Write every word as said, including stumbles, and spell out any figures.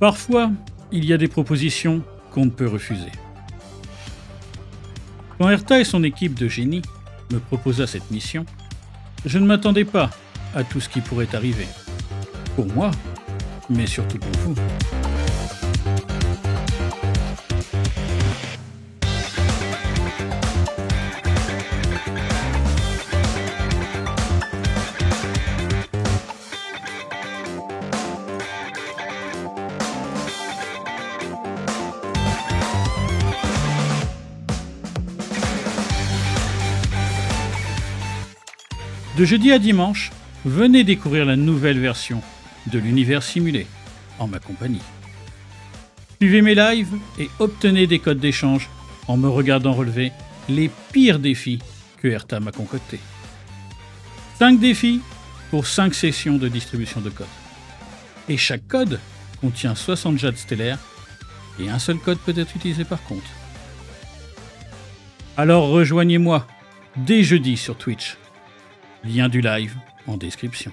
Parfois, il y a des propositions qu'on ne peut refuser. Quand Herta et son équipe de génie me proposa cette mission, je ne m'attendais pas à tout ce qui pourrait arriver. Pour moi, mais surtout pour vous. De jeudi à dimanche, venez découvrir la nouvelle version de l'univers simulé en ma compagnie. Suivez mes lives et obtenez des codes d'échange en me regardant relever les pires défis que Herta m'a concoctés. cinq défis pour cinq sessions de distribution de codes. Et chaque code contient soixante jades stellaires et un seul code peut être utilisé par contre. Alors rejoignez-moi dès jeudi sur Twitch. Lien du live en description.